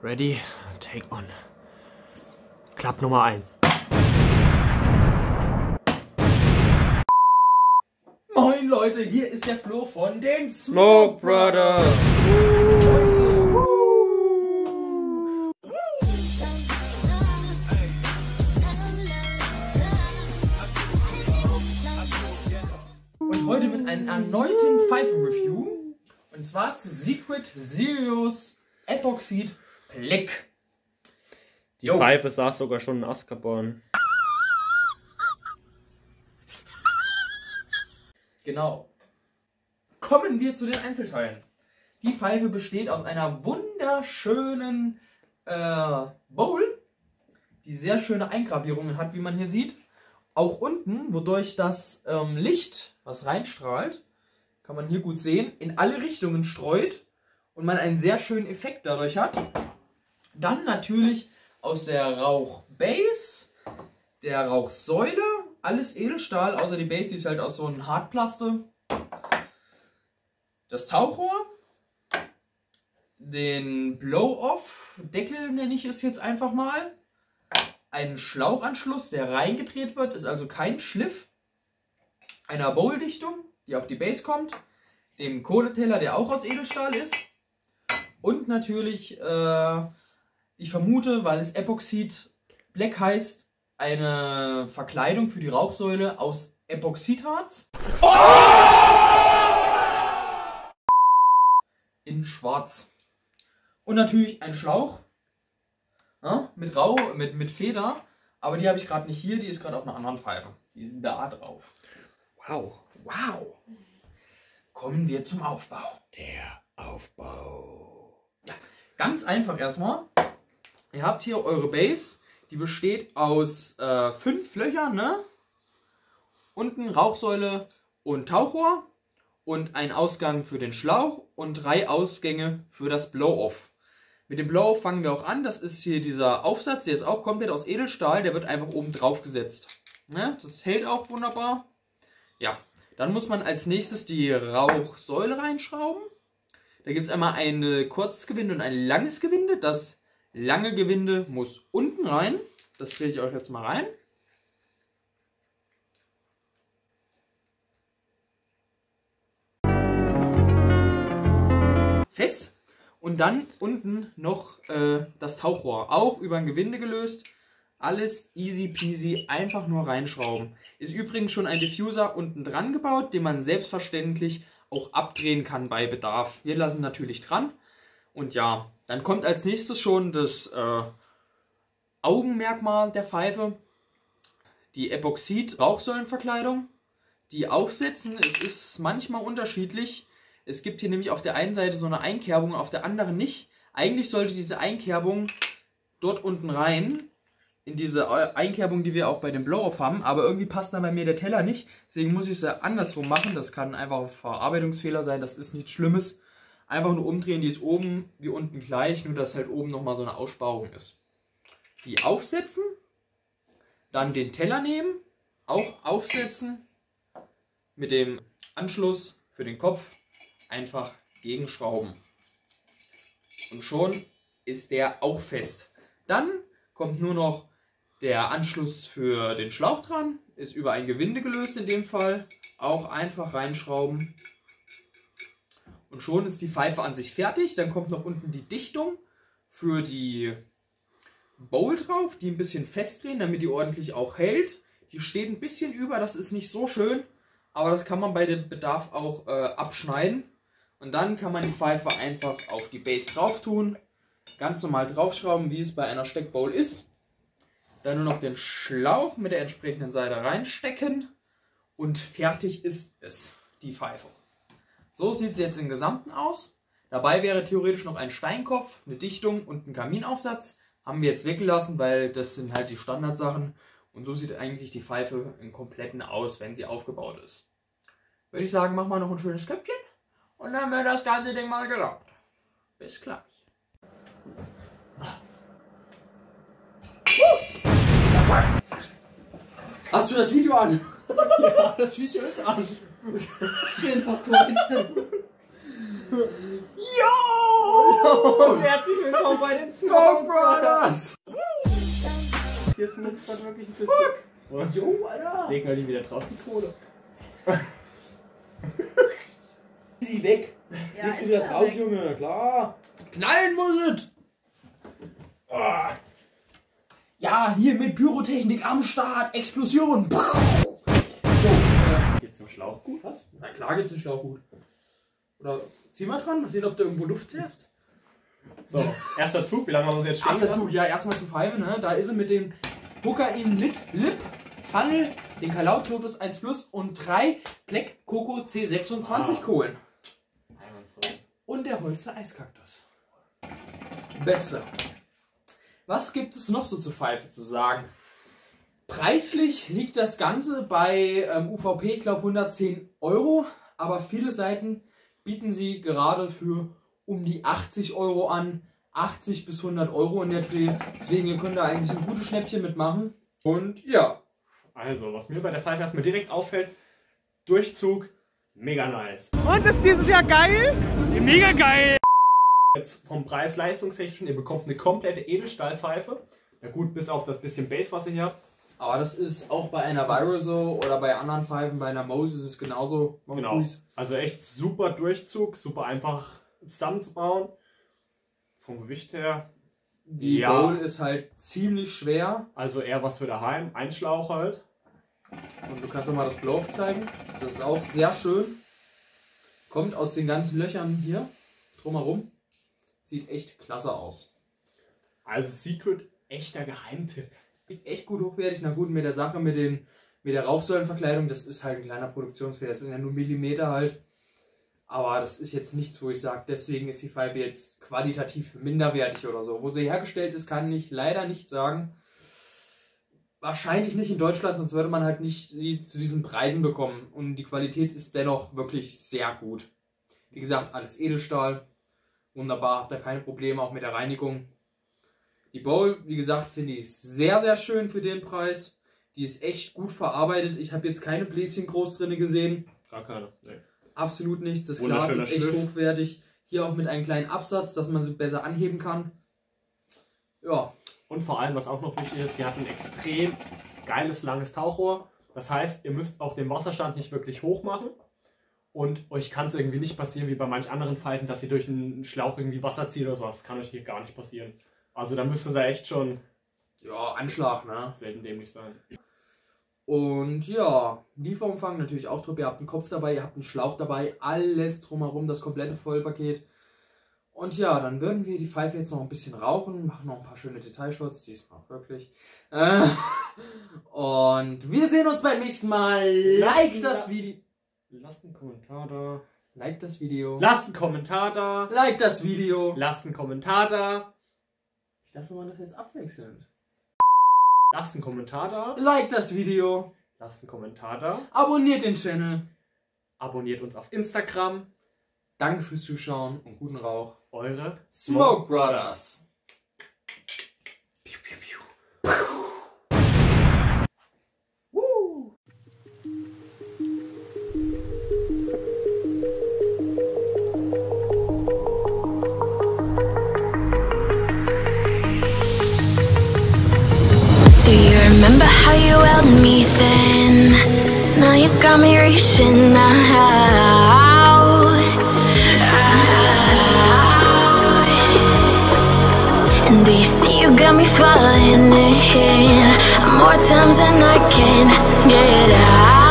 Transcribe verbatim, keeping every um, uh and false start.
Ready, take on. Klapp Nummer eins. Moin Leute, hier ist der Flo von den Smokebrothers. Und heute mit einem erneuten Pfeifen-Review. Und zwar zu Secret Sirius Epoxid Blick. Die jo. Pfeife saß sogar schon in Askerborn. Genau. Kommen wir zu den Einzelteilen. Die Pfeife besteht aus einer wunderschönen äh, Bowl, die sehr schöne Eingravierungen hat, wie man hier sieht. Auch unten, wodurch das ähm, Licht, was reinstrahlt, kann man hier gut sehen, in alle Richtungen streut und man einen sehr schönen Effekt dadurch hat. Dann natürlich aus der Rauchbase, der Rauchsäule, alles Edelstahl, außer die Base, die ist halt aus so einem Hartplaste. Das Tauchrohr, den Blow-Off-Deckel nenne ich es jetzt einfach mal, einen Schlauchanschluss, der reingedreht wird, ist also kein Schliff, einer Bowl-Dichtung, die auf die Base kommt, dem Kohleteller, der auch aus Edelstahl ist und natürlich... Äh, Ich vermute, weil es Epoxid Black heißt, eine Verkleidung für die Rauchsäule aus Epoxidharz. Oh! In schwarz. Und natürlich ein Schlauch ja, mit, Rau, mit, mit Feder, aber die habe ich gerade nicht hier, die ist gerade auf einer anderen Pfeife. Die ist da drauf. Wow. Wow. Kommen wir zum Aufbau. Der Aufbau. Ja, ganz einfach erstmal. Ihr habt hier eure Base, die besteht aus äh, fünf Löchern, ne? Unten Rauchsäule und Tauchrohr und ein Ausgang für den Schlauch und drei Ausgänge für das Blow-Off. Mit dem Blow-Off fangen wir auch an, das ist hier dieser Aufsatz, der ist auch komplett aus Edelstahl, der wird einfach oben drauf gesetzt. Ne? Das hält auch wunderbar. Ja, dann muss man als nächstes die Rauchsäule reinschrauben. Da gibt es einmal ein kurzes Gewinde und ein langes Gewinde, das... Lange Gewinde muss unten rein. Das drehe ich euch jetzt mal rein. Fest. Und dann unten noch äh, das Tauchrohr. Auch über ein Gewinde gelöst. Alles easy peasy. Einfach nur reinschrauben. Ist übrigens schon ein Diffuser unten dran gebaut, den man selbstverständlich auch abdrehen kann bei Bedarf. Wir lassen natürlich dran. Und ja, dann kommt als nächstes schon das äh, Augenmerkmal der Pfeife, die Epoxid-Rauchsäulenverkleidung, die aufsetzen. Es ist manchmal unterschiedlich. Es gibt hier nämlich auf der einen Seite so eine Einkerbung, auf der anderen nicht. Eigentlich sollte diese Einkerbung dort unten rein, in diese Einkerbung, die wir auch bei dem Blow-Off haben, aber irgendwie passt da bei mir der Teller nicht. Deswegen muss ich es ja andersrum machen. Das kann einfach ein Verarbeitungsfehler sein, das ist nichts Schlimmes. Einfach nur umdrehen, die ist oben wie unten gleich, nur dass halt oben nochmal so eine Aussparung ist. Die aufsetzen, dann den Teller nehmen, auch aufsetzen, mit dem Anschluss für den Kopf einfach gegenschrauben. Und schon ist der auch fest. Dann kommt nur noch der Anschluss für den Schlauch dran, ist über ein Gewinde gelöst in dem Fall, auch einfach reinschrauben. Und schon ist die Pfeife an sich fertig. Dann kommt noch unten die Dichtung für die Bowl drauf, die ein bisschen festdrehen, damit die ordentlich auch hält. Die steht ein bisschen über, das ist nicht so schön, aber das kann man bei dem Bedarf auch äh, abschneiden. Und dann kann man die Pfeife einfach auf die Base drauf tun, ganz normal draufschrauben, wie es bei einer Steckbowl ist. Dann nur noch den Schlauch mit der entsprechenden Seite reinstecken und fertig ist es, die Pfeife. So sieht sie jetzt im Gesamten aus. Dabei wäre theoretisch noch ein Steinkopf, eine Dichtung und ein Kaminaufsatz. Haben wir jetzt weggelassen, weil das sind halt die Standardsachen. Und so sieht eigentlich die Pfeife im Kompletten aus, wenn sie aufgebaut ist. Würde ich sagen, machen wir noch ein schönes Köpfchen und dann wird das ganze Ding mal geraubt. Bis gleich. Hast du das Video an? Ja, das Video ist an. Schön verkauft. Yo! Hallo und herzlich willkommen bei den Smokebrothers! Hier ist Muck schon wirklich ein bisschen. Fuck! Jo, Alter! Legen wir die wieder drauf, die Kohle. Sie weg! Ja, legst du wieder drauf, weg. Junge, klar! Knallen muss es! Ah. Ja, hier mit Pyrotechnik am Start, Explosion! So, äh, geht's zum Schlauchgut? Was? Na klar geht's zum Schlauchgut. Oder ziehen wir dran, mal sehen, ob da irgendwo Luft zerrst. So, erster Zug, wie lange haben wir uns jetzt stehen? Erster Zug, ja, erstmal zu Pfeife, ne? Da ist er mit dem Hucain Lit Lip Funnel, den Kalauk Lotus eins Plus und drei Black Coco C sechsundzwanzig ah. Kohlen. Und der Holste Eiskaktus. Besser. Was gibt es noch so zu Pfeife zu sagen? Preislich liegt das Ganze bei ähm, U V P, ich glaube hundertzehn Euro, aber viele Seiten bieten sie gerade für um die achtzig Euro an, achtzig bis hundert Euro in der Dreh. Deswegen, ihr könnt da eigentlich ein gutes Schnäppchen mitmachen. Und ja. Also, was mir bei der Pfeife erstmal direkt auffällt, Durchzug, mega nice. Und ist dieses Jahr geil? Mega geil! Jetzt vom Preis-Leistungstechnischen, ihr bekommt eine komplette Edelstahlpfeife. Na gut, bis auf das bisschen Bass, was ihr hier habt. Aber das ist auch bei einer Viral so oder bei anderen Pfeifen, bei einer Mose ist es genauso. Genau. Also echt super Durchzug, super einfach zusammenzubauen. Vom Gewicht her. Die ja. Bowl ist halt ziemlich schwer. Also eher was für daheim, ein Schlauch halt. Und du kannst auch mal das Blow zeigen. Das ist auch sehr schön. Kommt aus den ganzen Löchern hier drumherum. Sieht echt klasse aus. Also Secret, echter Geheimtipp. Echt gut hochwertig, na gut, mit der Sache, mit, den, mit der Rauchsäulenverkleidung, das ist halt ein kleiner Produktionsfehler, das sind ja nur Millimeter halt, aber das ist jetzt nichts, wo ich sage, deswegen ist die Pfeife jetzt qualitativ minderwertig oder so. Wo sie hergestellt ist, kann ich leider nicht sagen. Wahrscheinlich nicht in Deutschland, sonst würde man halt nicht die zu diesen Preisen bekommen und die Qualität ist dennoch wirklich sehr gut. Wie gesagt, alles Edelstahl, wunderbar, habt da keine Probleme, auch mit der Reinigung. Die Bowl, wie gesagt, finde ich sehr, sehr schön für den Preis. Die ist echt gut verarbeitet. Ich habe jetzt keine Bläschen groß drin gesehen. Gar keine. Nee. Absolut nichts. Das Glas ist echt hochwertig. Hier auch mit einem kleinen Absatz, dass man sie besser anheben kann. Ja. Und vor allem, was auch noch wichtig ist, sie hat ein extrem geiles, langes Tauchrohr. Das heißt, ihr müsst auch den Wasserstand nicht wirklich hoch machen. Und euch kann es irgendwie nicht passieren, wie bei manch anderen Pfeifen, dass ihr durch einen Schlauch irgendwie Wasser zieht oder sowas. Das kann euch hier gar nicht passieren. Also da müsste da echt schon ja, Anschlag, ne? Selten dämlich sein. Und ja, Lieferumfang natürlich auch top. Ihr habt einen Kopf dabei, ihr habt einen Schlauch dabei, alles drumherum, das komplette Vollpaket. Und ja, dann würden wir die Pfeife jetzt noch ein bisschen rauchen, machen noch ein paar schöne Detailshots, diesmal wirklich. Und wir sehen uns beim nächsten Mal. Like das Video. Lasst einen Kommentar da. Like das Video. Lasst einen Kommentar da. Like das Video. Lasst einen Kommentar da. Ich dachte, wir machen das jetzt abwechselnd. Lasst einen Kommentar da. Like das Video. Lasst einen Kommentar da. Abonniert den Channel. Abonniert uns auf Instagram. Danke fürs Zuschauen und guten Rauch. Eure Smokebrothers. Remember how you held me then? Now you got me reaching out, out. And do you see you got me falling in? More times than I can get out.